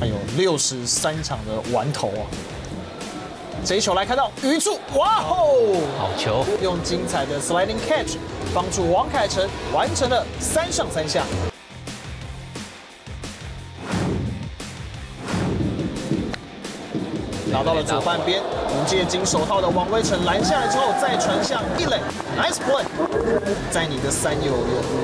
还有63场的完投啊！这一球来看到余柱，哇哦，好球！用精彩的 sliding catch 帮助王凯成完成了3上3下。 拿到了左半边，凭借金手套的王威成拦下来之后，再传向一垒 ，nice play。在你的三友有5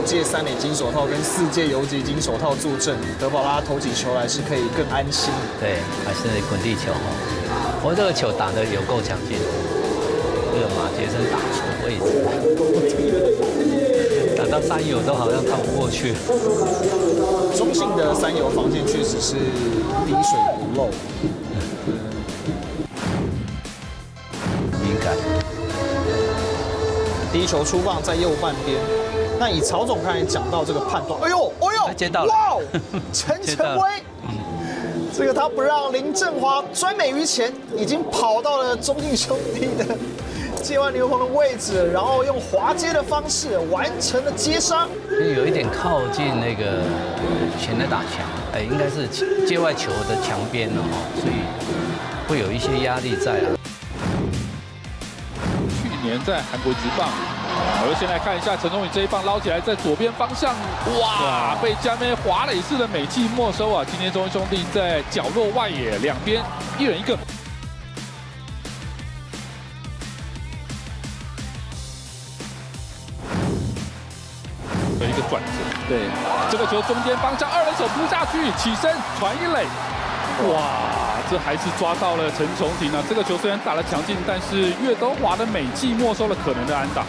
届3垒金手套跟4届游击金手套助阵，德保拉投起球来是可以更安心。对，还是滚地球哦。不过这个球打得有够强劲，这个马杰森打错位置，打到三友都好像看不过去。中信的三友防线确实是滴水不漏。 第一球出棒在右半边，那以曹总刚才讲到这个判断，哎呦，哎呦，接到了，哇，陈晨威，这个他不让林振华专美于前，已经跑到了中信兄弟的界外牛棚的位置，然后用滑接的方式完成了接杀，有一点靠近那个前的打墙，哎，应该是界外球的墙边了哈，所以会有一些压力在啊。 年在韩国职棒，我们先来看一下陈宗宇这一棒捞起来，在左边方向，哇，被加梅滑垒式的美技没收啊！今天中信兄弟在角落外野两边一人一个。有一个转折，对，这个球中间方向，2垒手扑下去，起身传一垒，哇！ 这还是抓到了陈重廷啊！这个球虽然打得强劲，但是岳东华的美技没收了可能的安打。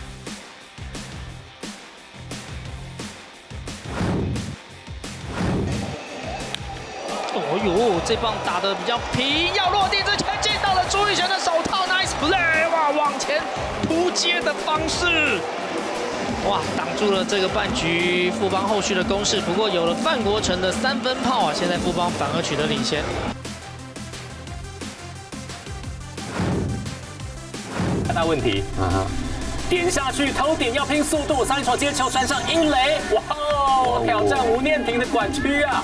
哦呦，这棒打得比较平，要落地之前进到了朱玉贤的手套 ，nice play！ 哇，往前扑接的方式，哇，挡住了这个半局富邦后续的攻势。不过有了范国成的3分炮啊，现在富邦反而取得领先。 大问题，点下去头顶要拼速度，上一球接球传上英雷，哇哦，挑战吴念庭的管区啊！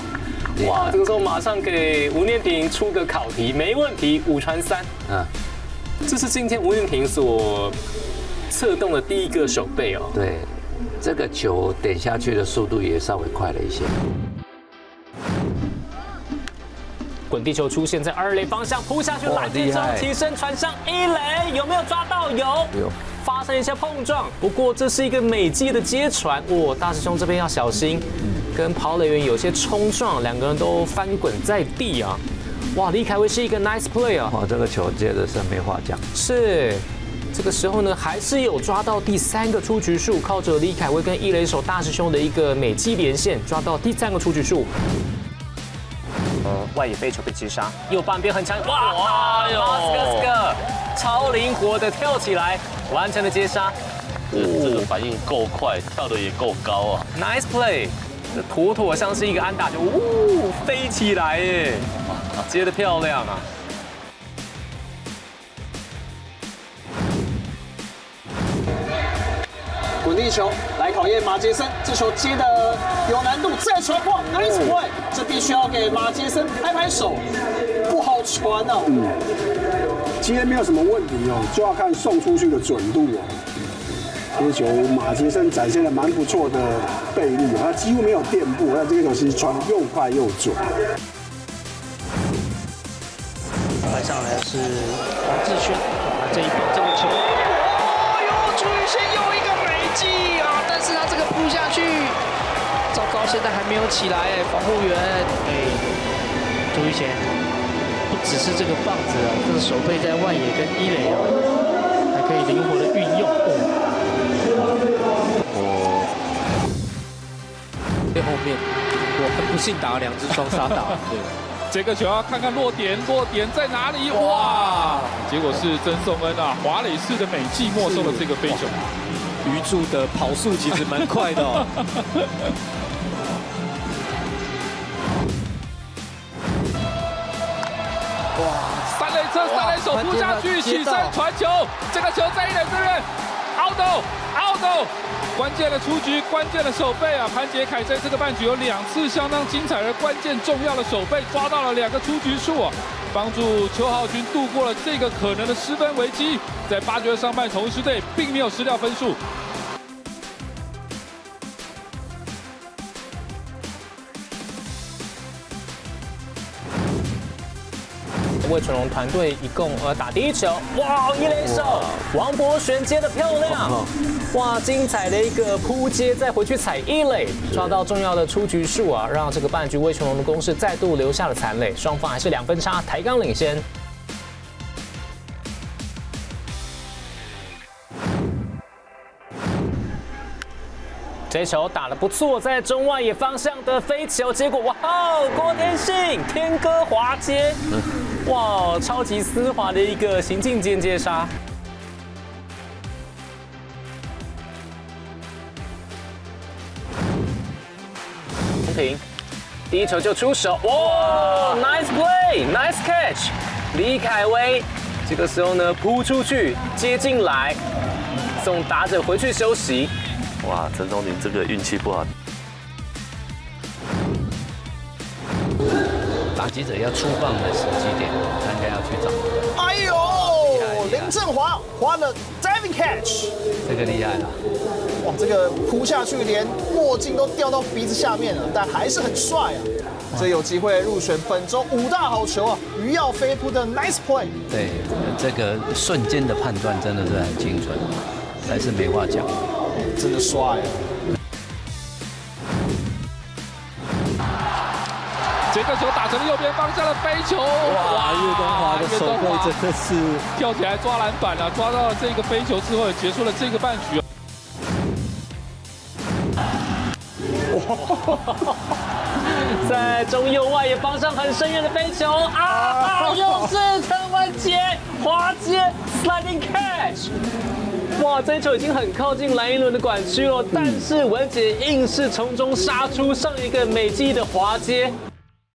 哇，这个时候马上给吴念庭出个考题，没问题，5传3。嗯，这是今天吴念庭所策动的第一个守备哦。对，这个球点下去的速度也稍微快了一些。 滚地球出现在2垒方向，扑下去拦截之后起身传上1垒，有没有抓到？有，发生一下碰撞。不过这是一个美技的接传，哇，大师兄这边要小心，跟跑垒员有些冲撞，两个人都翻滚在地啊。哇，李凯威是一个 nice play 啊。哇，这个球接的是没话讲。是，这个时候呢还是有抓到第3个出局数，靠着李凯威跟1垒手大师兄的一个美技连线，抓到第3个出局数。 外野飞球被击杀，右半边很强，哇！哎呦，超灵活的跳起来，完成了接杀。这个反应够快，跳得也够高啊 ！Nice play， 妥妥像是一个安打，就呜飞起来耶，接得漂亮啊！滚地球来考验马杰森，这球接的有难度，再传破 ，nice play， 这必须要给马杰森拍拍手，不好传啊。今天没有什么问题哦，就要看送出去的准度哦。这球马杰森展现了蛮不错的背力，他几乎没有垫步，那这个球其实传又快又准。摆上来是黄志轩，把这一棒这个球，哦呦，朱雨欣又一个。 啊！但是他这个扑下去，糟糕，现在还没有起来哎，防护员哎，朱玉贤，不只是这个棒子啊，这个手背在外野跟1垒啊，还可以灵活的运用。在后面，我很不幸打了2支双杀打，对，这个球要看看落点，落点在哪里？哇！结果是曾颂恩啊，华磊式的美技没收了这个飞球。 余柱的跑速其实蛮快的哦。哇！3垒手扑下去，起身传球，这个球在1垒这边 ，out，out，斗，关键的出局，关键的守备啊！潘杰凯在这个半局有2次相当精彩而关键重要的守备，抓到了2个出局数啊，帮助邱浩群度过了这个可能的失分危机。在8局的上半，同一支队并没有失掉分数。 魏纯龙团队一共打第1球，哇，一垒手王柏璇接的漂亮，哇，精彩的一个扑接，再回去踩1垒，抓到重要的出局数啊，让这个半局魏纯龙的攻势再度留下了残垒，双方还是2分差，台钢领先。 这球打得不错，在中外野方向的飞球，结果哇哦，郭天信天哥滑接，哇，超级丝滑的一个行进间接杀。洪平第1球就出手，哇 ，nice play，nice catch， 李凯威这个时候呢扑出去接进来，送打者回去休息。 哇，陈宗林这个运气不好，打击者要出棒的时机点，他应该要去找。哎呦，林振华滑了 diving catch， 这个厉害了。哇，这个扑下去连墨镜都掉到鼻子下面了，但还是很帅啊。这有机会入选本周5大好球啊！于耀飞扑的 nice play。对，这个瞬间的判断真的是很精准，还是没话讲。 真的帅啊！杰克球打成了右边方向的飞球，哇！岳东华的手背真的是跳起来抓篮板啊，抓到了这个飞球之后，也结束了这个半局。在中右外野方向很深远的飞球啊！又是陈文杰滑接 sliding catch。 哇，这一球已经很靠近蓝银轮的管区了，但是文杰硬是从中杀出上一个美记的滑接。